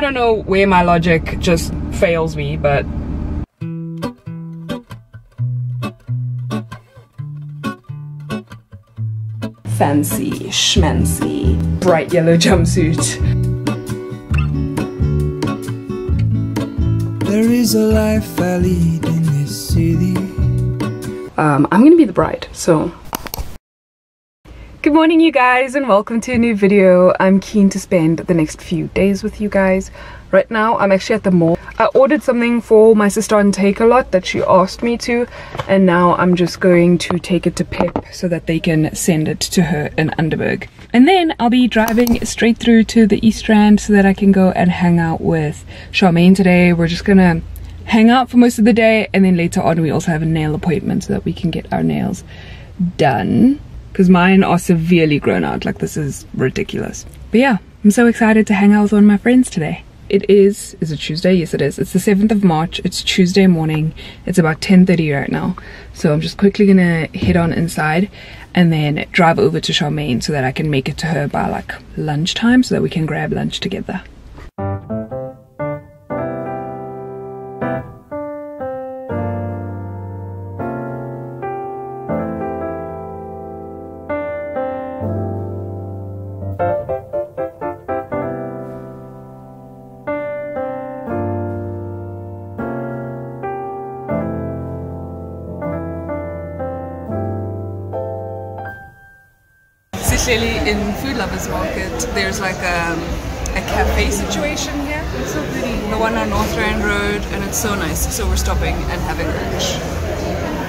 I don't know where my logic just fails me, but fancy schmancy bright yellow jumpsuit. There is a life I lead in this city. I'm gonna be the bride, so. Good morning, you guys, and welcome to a new video. I'm keen to spend the next few days with you guys. Right now, I'm actually at the mall. I ordered something for my sister on Takealot that she asked me to, and now I'm just going to take it to Pip so that they can send it to her in Underberg. And then I'll be driving straight through to the East Rand so that I can go and hang out with Charmaine today. We're just gonna hang out for most of the day, and then later on we also have a nail appointment so that we can get our nails done, because mine are severely grown out. Like, this is ridiculous. But yeah, I'm so excited to hang out with one of my friends today. Is it Tuesday? Yes, it is. It's the 7th of March. It's Tuesday morning. It's about 10:30 right now. So I'm just quickly gonna head on inside and then drive over to Charmaine so that I can make it to her by like lunchtime so that we can grab lunch together. In Food Lovers Market, there's like a cafe situation here. It's so pretty. The one on North Rand Road, and it's so nice. So we're stopping and having lunch.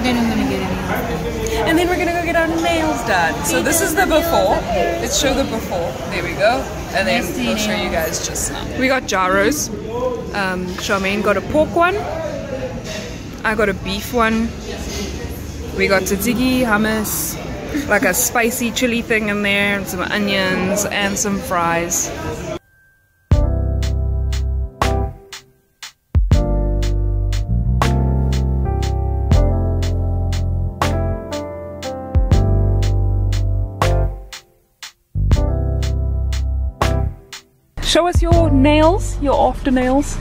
Then I'm gonna get in. And then we're gonna go get our nails done. So this is the before. Let's show the before. There we go. And then we'll show you guys just now. We got gyros. Charmaine got a pork one. I got a beef one. We got tzatziki, hummus, like a spicy chili thing in there, and some onions and some fries. Show us your nails, your after nails.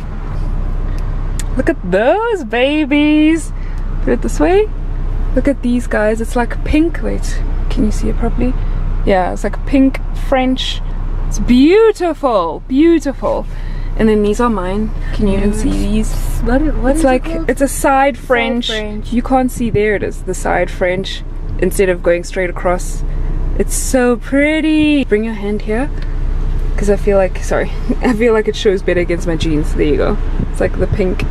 Look at those babies. Put it this way. Look at these guys, it's like pink. Wait, can you see it properly? Yeah, it's like pink French. It's beautiful, beautiful. And then these are mine. Can you even see these? What it's like, it's a side French. You can't see, there it is, the side French. Instead of going straight across. It's so pretty. Bring your hand here. Because I feel like, sorry, I feel like it shows better against my jeans. There you go. It's like the pink.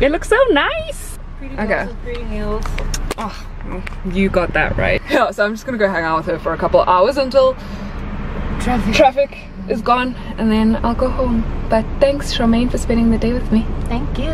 It looks so nice. Pretty okay. Pretty nails. Oh, you got that right. Yeah, so I'm just gonna go hang out with her for a couple hours until traffic is gone, and then I'll go home. But thanks, Charmaine, for spending the day with me. Thank you.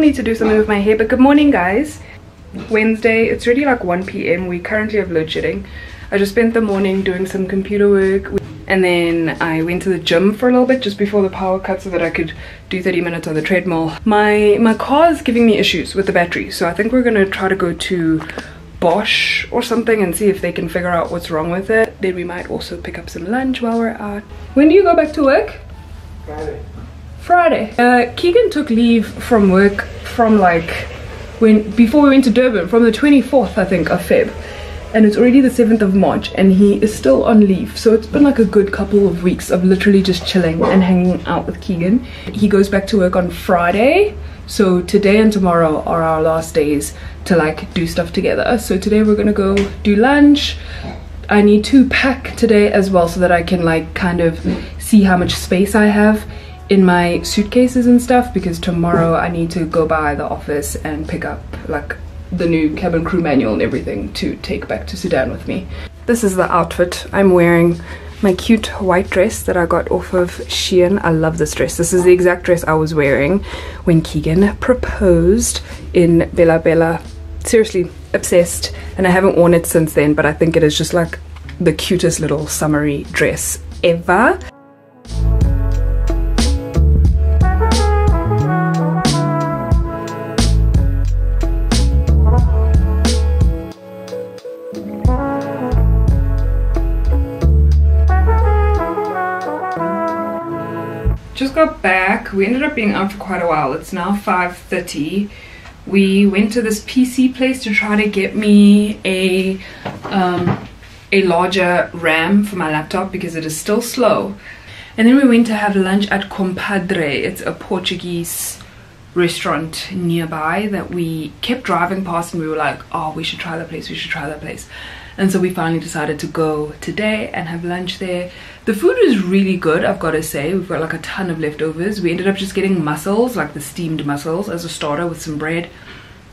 Need to do something with my hair, but good morning, guys. Wednesday, it's already like 1 p.m. We currently have load shedding. I just spent the morning doing some computer work, and then I went to the gym for a little bit just before the power cut so that I could do 30 minutes on the treadmill. My car is giving me issues with the battery, so I think we're gonna try to go to Bosch or something and see if they can figure out what's wrong with it. Then we might also pick up some lunch while we're out. When do you go back to work? Friday. Keegan took leave from work from like before we went to Durban, from the 24th I think of Feb, and it's already the 7th of March and he is still on leave, so it's been like a good couple of weeks of literally just chilling and hanging out with Keegan. He goes back to work on Friday, so today and tomorrow are our last days to like do stuff together. So today we're gonna go do lunch. I need to pack today as well so that I can like kind of see how much space I have in my suitcases and stuff, because tomorrow I need to go by the office and pick up like the new cabin crew manual and everything to take back to Sudan with me. This is the outfit I'm wearing. My cute white dress that I got off of Shein. I love this dress. This is the exact dress I was wearing when Keegan proposed in Bella Bella. Seriously, obsessed. And I haven't worn it since then, but I think it is just like the cutest little summery dress ever. Just got back. We ended up being out for quite a while. It's now 5:30. We went to this PC place to try to get me a larger RAM for my laptop because it is still slow. And then we went to have lunch at Compadre. It's a Portuguese restaurant nearby that we kept driving past, and we were like, oh, we should try that place, we should try that place. And so we finally decided to go today and have lunch there. The food is really good, I've got to say. We've got like a ton of leftovers. We ended up just getting mussels, like the steamed mussels as a starter with some bread,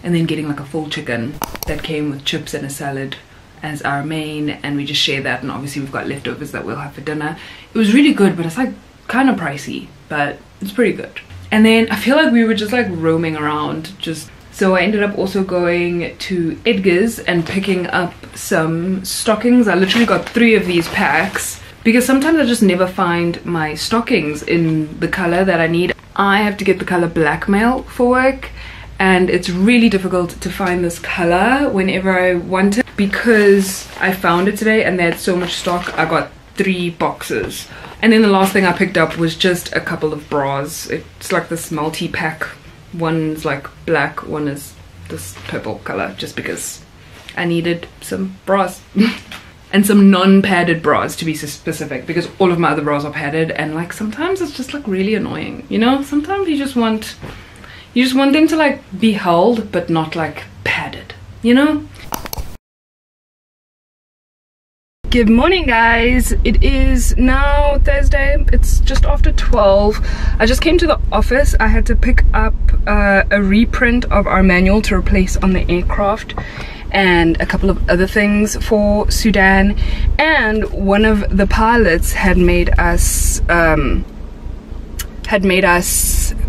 and then getting like a full chicken that came with chips and a salad as our main, and we just share that, and obviously we've got leftovers that we'll have for dinner. It was really good, but it's like kind of pricey, but it's pretty good. And then I feel like we were just like roaming around, just... So I ended up also going to Edgar's and picking up some stockings. I literally got 3 of these packs because sometimes I just never find my stockings in the color that I need. I have to get the color blackmail for work, and it's really difficult to find this color whenever I want it. Because I found it today and they had so much stock, I got 3 boxes. And then the last thing I picked up was just a couple of bras. It's like this multi-pack. One's like black, one is this purple color, just because I needed some bras and some non-padded bras, to be specific, because all of my other bras are padded, and like sometimes it's just like really annoying, you know. Sometimes you just want them to like be held but not like padded, you know. Good morning, guys. It is now Thursday. It's just after 12. I just came to the office. I had to pick up a reprint of our manual to replace on the aircraft, and a couple of other things for Sudan. And one of the pilots had made us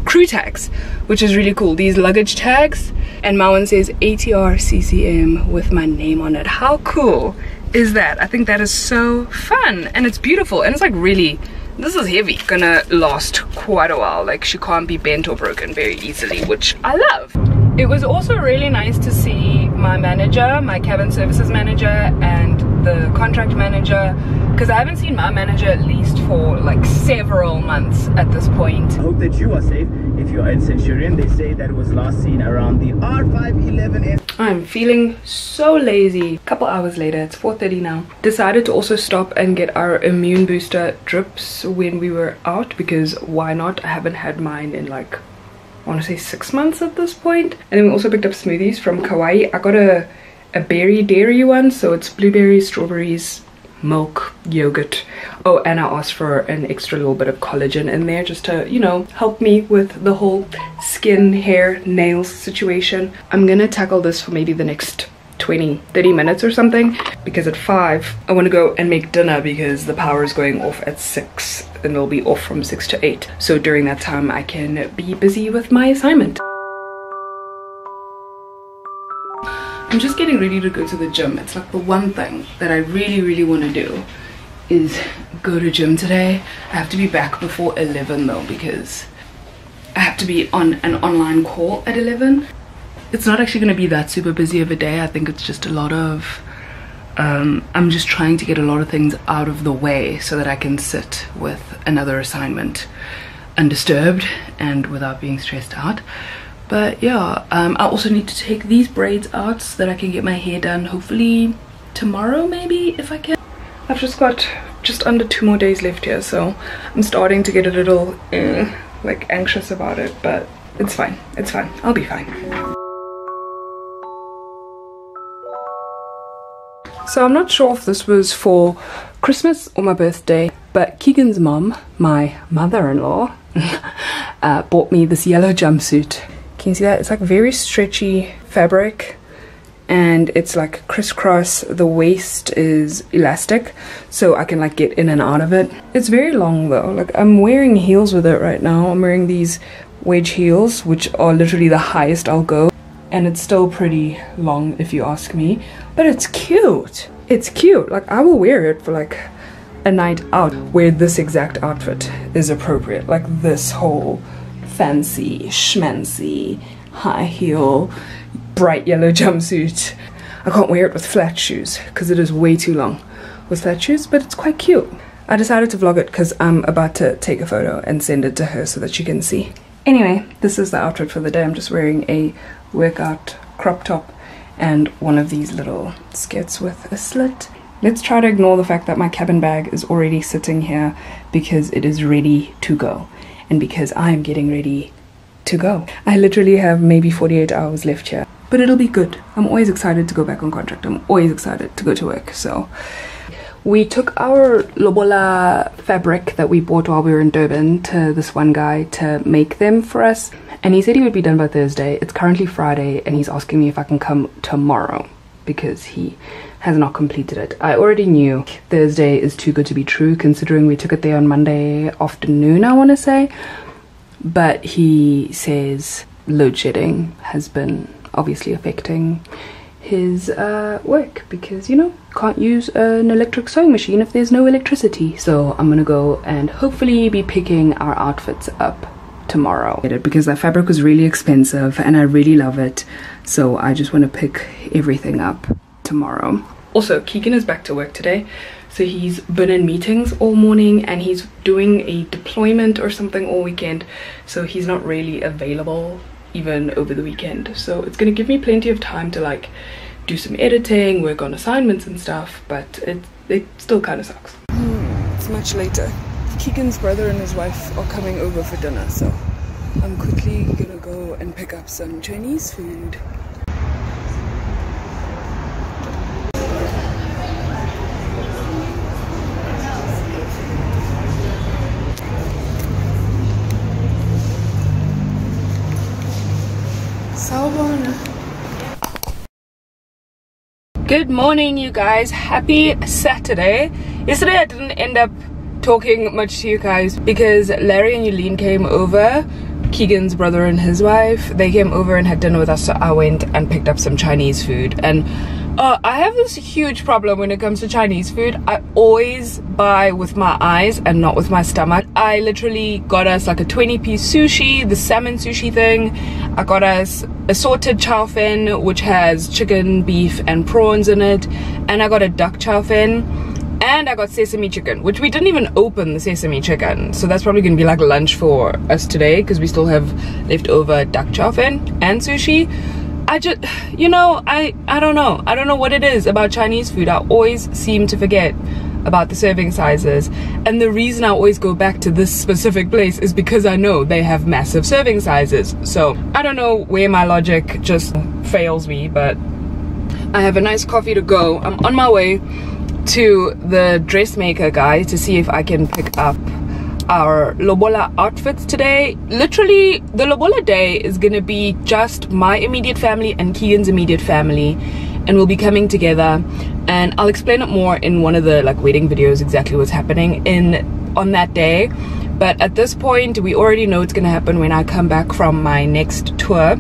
crew tags, which is really cool. These luggage tags, and my one says ATR CCM with my name on it. How cool is that? I think that is so fun, and it's beautiful, and it's like really, this is heavy, gonna last quite a while. Like she can't be bent or broken very easily, which I love. It was also really nice to see my manager, my cabin services manager, and the contract manager, because I haven't seen my manager at least for like several months at this point. I hope that you are safe. If you are in Centurion, they say that was last seen around the R511. I'm feeling so lazy. Couple hours later, it's 4:30 now. Decided to also stop and get our immune booster drips when we were out, because why not? I haven't had mine in like, I want to say 6 months at this point. And then we also picked up smoothies from Kauai. I got a berry dairy one, so it's blueberries, strawberries, milk, yogurt. Oh, and I asked for an extra little bit of collagen in there just to, you know, help me with the whole skin, hair, nails situation. I'm gonna tackle this for maybe the next 20-30 minutes or something, because at 5 I want to go and make dinner, because the power is going off at 6 and it'll be off from 6 to 8, so during that time I can be busy with my assignment. I'm just getting ready to go to the gym. It's like the one thing that I really want to do is go to gym today. I have to be back before 11 though, because I have to be on an online call at 11. It's not actually going to be that super busy of a day. I think it's just a lot of I'm just trying to get a lot of things out of the way so that I can sit with another assignment undisturbed and without being stressed out. But yeah, I also need to take these braids out so that I can get my hair done, hopefully tomorrow maybe, if I can. I've just got just under 2 more days left here, so I'm starting to get a little like anxious about it, but it's fine, it's fine, I'll be fine. So I'm not sure if this was for Christmas or my birthday, but Keegan's mom, my mother-in-law, bought me this yellow jumpsuit. Can you see that? It's like very stretchy fabric and it's like crisscross. The waist is elastic, so I can like get in and out of it. It's very long though. Like, I'm wearing heels with it right now. I'm wearing these wedge heels, which are literally the highest I'll go, and it's still pretty long if you ask me, but it's cute. It's cute. Like, I will wear it for like a night out where this exact outfit is appropriate. Like this whole fancy schmancy high heel bright yellow jumpsuit. I can't wear it with flat shoes because it is way too long with flat shoes, but it's quite cute. I decided to vlog it because I'm about to take a photo and send it to her so that she can see. Anyway, this is the outfit for the day. I'm just wearing a workout crop top and one of these little skirts with a slit. Let's try to ignore the fact that my cabin bag is already sitting here because it is ready to go and because I am getting ready to go. I literally have maybe 48 hours left here, but it'll be good. I'm always excited to go back on contract. I'm always excited to go to work. So we took our lobola fabric that we bought while we were in Durban to this one guy to make them for us, and he said he would be done by Thursday. It's currently Friday and he's asking me if I can come tomorrow because he has not completed it. I already knew Thursday is too good to be true considering we took it there on Monday afternoon, I want to say, but he says load shedding has been obviously affecting his work because, you know, can't use an electric sewing machine if there's no electricity. So I'm gonna go and hopefully be picking our outfits up tomorrow because that fabric was really expensive and I really love it, so I just want to pick everything up tomorrow. Also, Keegan is back to work today, so he's been in meetings all morning and he's doing a deployment or something all weekend, so he's not really available even over the weekend. So it's gonna give me plenty of time to like do some editing, work on assignments and stuff, but it still kind of sucks. It's much later. Keegan's brother and his wife are coming over for dinner, so I'm quickly gonna go and pick up some Chinese food. Good morning, you guys. Happy Saturday. Yesterday I didn't end up talking much to you guys because Larry and Yulene came over, Keegan's brother and his wife. They came over and had dinner with us, so I went and picked up some Chinese food. And I have this huge problem when it comes to Chinese food. I always buy with my eyes and not with my stomach. I literally got us like a 20-piece sushi, the salmon sushi thing. I got us assorted chow fen, which has chicken, beef, and prawns in it. And I got a duck chow fen. And I got sesame chicken, which we didn't even open the sesame chicken. So that's probably going to be like lunch for us today because we still have leftover duck chow fen and sushi. I just, you know, I don't know. I don't know what it is about Chinese food. I always seem to forget about the serving sizes. And the reason I always go back to this specific place is because I know they have massive serving sizes. So I don't know where my logic just fails me, but I have a nice coffee to go. I'm on my way to the dressmaker guy to see if I can pick up our lobola outfits today. Literally, the lobola day is gonna be just my immediate family and Keegan's immediate family, and we'll be coming together, and I'll explain it more in one of the like wedding videos exactly what's happening on that day. But at this point we already know it's gonna happen when I come back from my next tour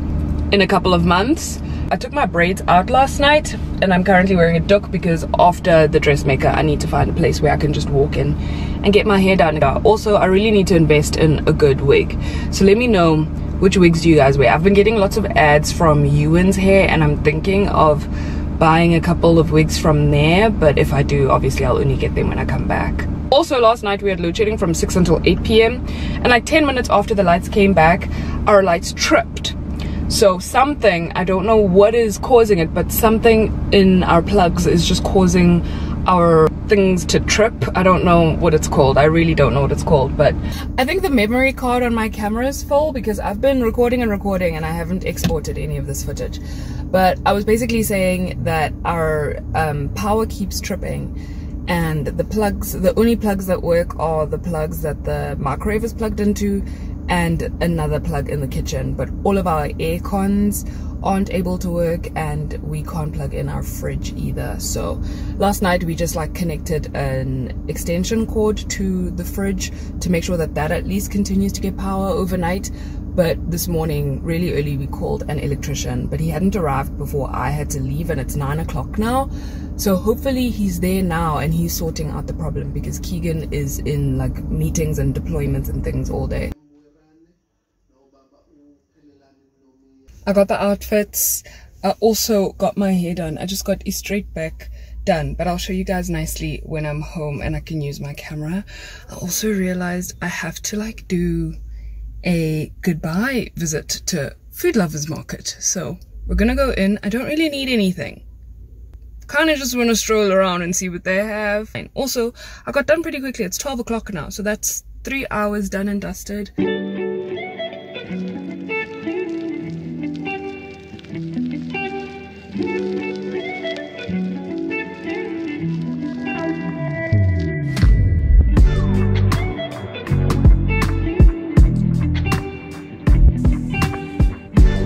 in a couple of months. I took my braids out last night and I'm currently wearing a duck because after the dressmaker I need to find a place where I can just walk in and get my hair done. Also, I really need to invest in a good wig, so let me know which wigs do you guys wear. I've been getting lots of ads from Ewan's Hair and I'm thinking of buying a couple of wigs from there, but if I do, obviously I'll only get them when I come back. Also, last night we had load shedding from 6 until 8 p.m. and like 10 minutes after the lights came back, our lights tripped. So something, I don't know what is causing it, but something in our plugs is just causing our things to trip. I don't know what it's called. I really don't know what it's called, but I think the memory card on my camera is full because I've been recording and recording and I haven't exported any of this footage. But I was basically saying that our power keeps tripping. And the plugs, the only plugs that work are the plugs that the microwave is plugged into and another plug in the kitchen. But all of our air cons aren't able to work and we can't plug in our fridge either. So last night we just like connected an extension cord to the fridge to make sure that that at least continues to get power overnight. But this morning, really early, we called an electrician, but he hadn't arrived before I had to leave, and it's 9 o'clock now. So hopefully he's there now and he's sorting out the problem because Keegan is in like meetings and deployments and things all day. I got the outfits. I also got my hair done. I just got a straight back done, but I'll show you guys nicely when I'm home and I can use my camera. I also realized I have to like do a goodbye visit to Food Lovers Market, so we're gonna go in. I don't really need anything, kind of just want to stroll around and see what they have. And also I got done pretty quickly. It's 12 o'clock now, so that's 3 hours done and dusted.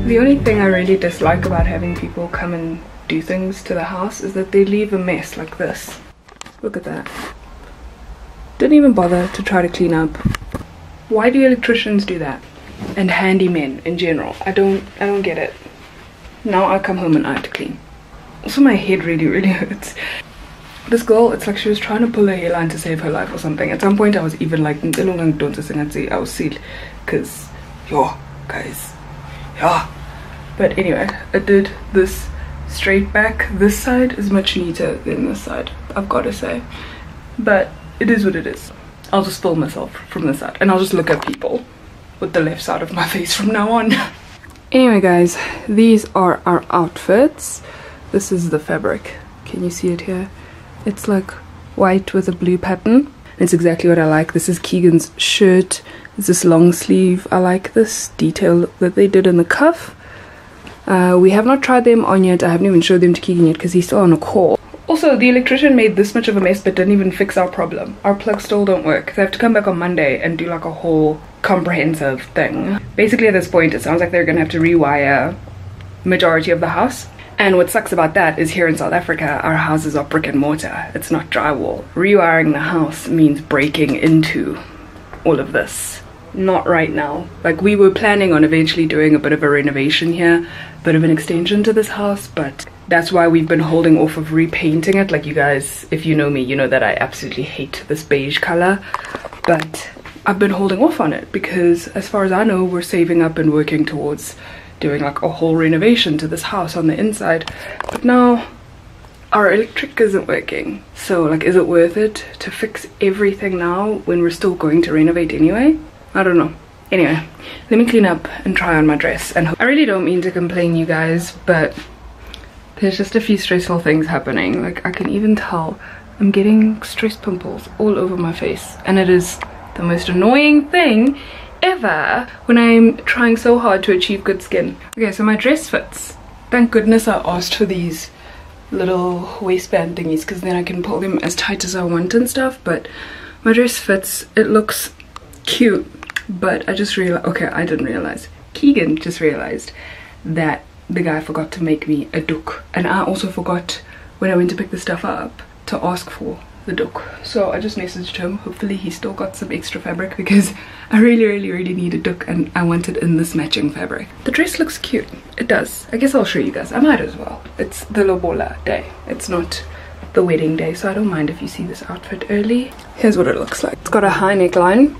The only thing I really dislike about having people come and do things to the house is that they leave a mess like this. Look at that. Didn't even bother to try to clean up. Why do electricians do that? And handymen in general. I don't get it. Now I come home and I have to clean. Also my head really hurts. This girl, it's like she was trying to pull her hairline to save her life or something. At some point I was even like, I was sealed. Cause yo guys. Yeah, but anyway, I did this straight back. This side is much neater than this side, I've got to say, but it is what it is. I'll just film myself from this side and I'll just look at people with the left side of my face from now on. Anyway guys, these are our outfits. This is the fabric, can you see it here? It's like white with a blue pattern. It's exactly what I like. This is Keegan's shirt. It's this long sleeve. I like this detail that they did in the cuff. We have not tried them on yet. I haven't even showed them to Keegan yet because he's still on a call. Also, the electrician made this much of a mess but didn't even fix our problem. Our plugs still don't work. They have to come back on Monday and do like a whole comprehensive thing. Basically at this point it sounds like they're gonna have to rewire majority of the house. And what sucks about that is here in South Africa, our houses are brick and mortar. It's not drywall. Rewiring the house means breaking into all of this. Not right now. Like we were planning on eventually doing a bit of a renovation here, a bit of an extension to this house, but that's why we've been holding off of repainting it. Like you guys, if you know me, you know that I absolutely hate this beige color, but I've been holding off on it because as far as I know, we're saving up and working towards doing like a whole renovation to this house on the inside. But now our electric isn't working, so like is it worth it to fix everything now when we're still going to renovate anyway? I don't know. Anyway, let me clean up and try on my dress. And I really don't mean to complain you guys, but there's just a few stressful things happening. Like I can even tell I'm getting stress pimples all over my face, and it is the most annoying thing ever when I'm trying so hard to achieve good skin. Okay, so my dress fits. Thank goodness I asked for these little waistband thingies because then I can pull them as tight as I want and stuff. But my dress fits. It looks cute, but I just realized, okay, I didn't realize, Keegan just realized that the guy forgot to make me a doek, and I also forgot when I went to pick the stuff up to ask for the doek. So I just messaged him. Hopefully he still got some extra fabric because I really need a doek, and I want it in this matching fabric. The dress looks cute. It does. I guess I'll show you guys. I might as well. It's the Lobola day. It's not the wedding day, so I don't mind if you see this outfit early. Here's what it looks like. It's got a high neckline.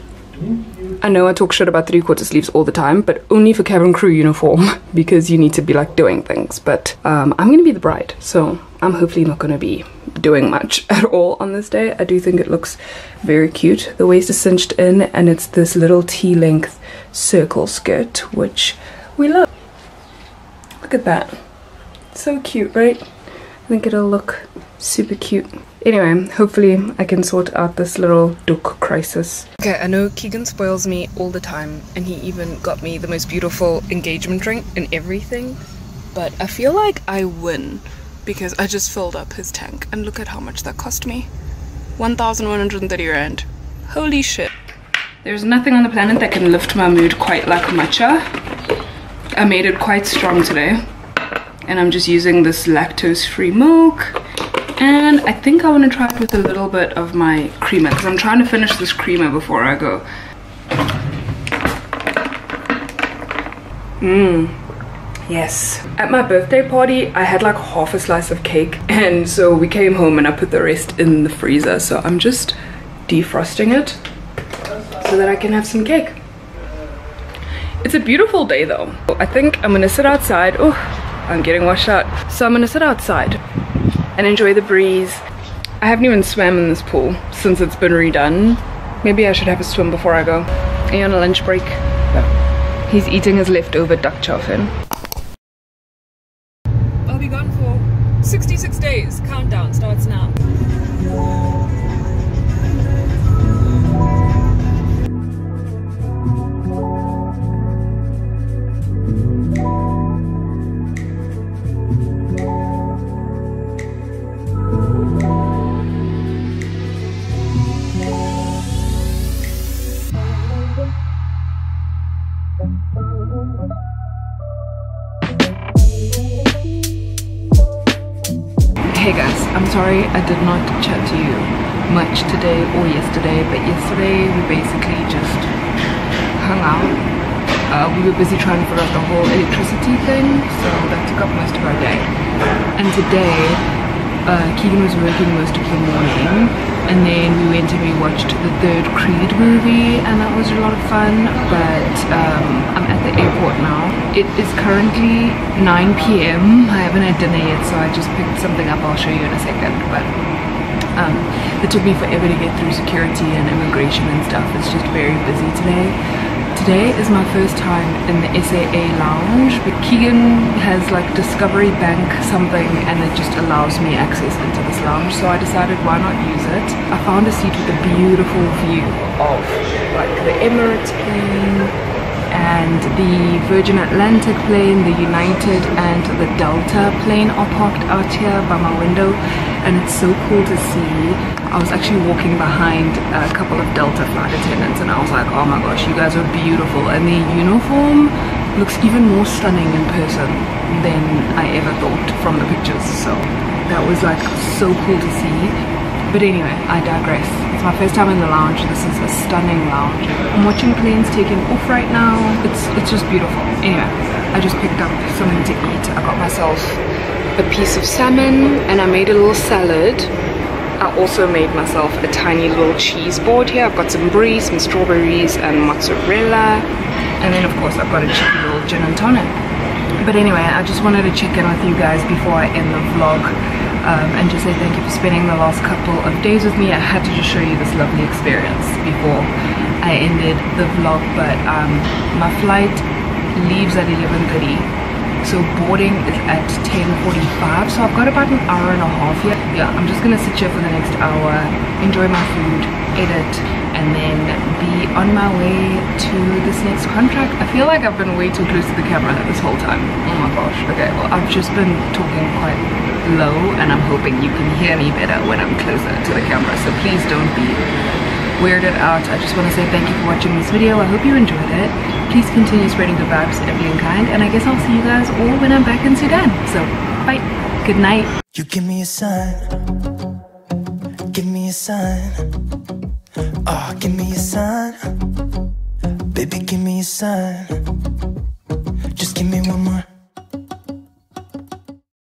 I know I talk shit about three-quarter sleeves all the time, but only for cabin crew uniform because you need to be like doing things. But I'm gonna be the bride, so I'm hopefully not gonna be doing much at all on this day. I do think it looks very cute. The waist is cinched in and it's this little T-length circle skirt, which we love. Look at that. So cute, right? I think it'll look super cute. Anyway, hopefully I can sort out this little duck crisis. Okay, I know Keegan spoils me all the time, and he even got me the most beautiful engagement ring and everything, but I feel like I win because I just filled up his tank, and look at how much that cost me. 1,130 Rand. Holy shit. There's nothing on the planet that can lift my mood quite like matcha. I made it quite strong today, and I'm just using this lactose-free milk. And I think I want to try it with a little bit of my creamer, because I'm trying to finish this creamer before I go. Yes. At my birthday party, I had like half a slice of cake, and so we came home and I put the rest in the freezer. So I'm just defrosting it so that I can have some cake. It's a beautiful day though. I think I'm gonna sit outside. Oh, I'm getting washed out. So I'm gonna sit outside and enjoy the breeze. I haven't even swam in this pool since it's been redone. Maybe I should have a swim before I go. Are you on a lunch break? No. He's eating his leftover duck chow fin. I'll be gone for 66 days. Countdown starts now. Hey guys, I'm sorry I did not chat to you much today or yesterday, but yesterday we basically just hung out. We were busy trying to figure out the whole electricity thing, so that took up most of our day. And today, Keegan was working most of the morning, and then we went and we watched the third Creed movie, and that was a lot of fun, but I'm at the airport now. It is currently 9 p.m. I haven't had dinner yet, so I just picked something up. I'll show you in a second, but it took me forever to get through security and immigration and stuff. It's just very busy today. Today is my first time in the SAA lounge, but Keegan has like Discovery Bank something, and it just allows me access into this lounge, so I decided why not use it. I found a seat with a beautiful view of like the Emirates plane and the Virgin Atlantic plane, the United and the Delta plane are parked out here by my window, and it's so cool to see. I was actually walking behind a couple of Delta flight attendants, and I was like, oh my gosh, you guys are beautiful, and their uniform looks even more stunning in person than I ever thought from the pictures, so that was like so cool to see. But anyway, I digress. It's my first time in the lounge. This is a stunning lounge. I'm watching planes taking off right now. It's just beautiful. Anyway, I just picked up something to eat. I got myself a piece of salmon, and I made a little salad. I also made myself a tiny little cheese board here. I've got some brie, some strawberries and mozzarella, and then of course I've got a cheeky little gin and tonic. But anyway, I just wanted to check in with you guys before I end the vlog and just say thank you for spending the last couple of days with me. I had to just show you this lovely experience before I ended the vlog, but my flight leaves at 11:30. So boarding is at 10:45, so I've got about an hour and a half here. Yeah, I'm just gonna sit here for the next hour, enjoy my food, edit, and then be on my way to this next contract. I feel like I've been way too close to the camera this whole time. Oh my gosh. Okay, well I've just been talking quite low, and I'm hoping you can hear me better when I'm closer to the camera, so please don't be weirded out. I just want to say thank you for watching this video. I hope you enjoyed it. Please continue spreading the vibes and being kind, and I guess I'll see you guys all when I'm back in Sudan. So bye, good night. You give me a sign, give me a sign, oh give me a sign, baby give me a sign.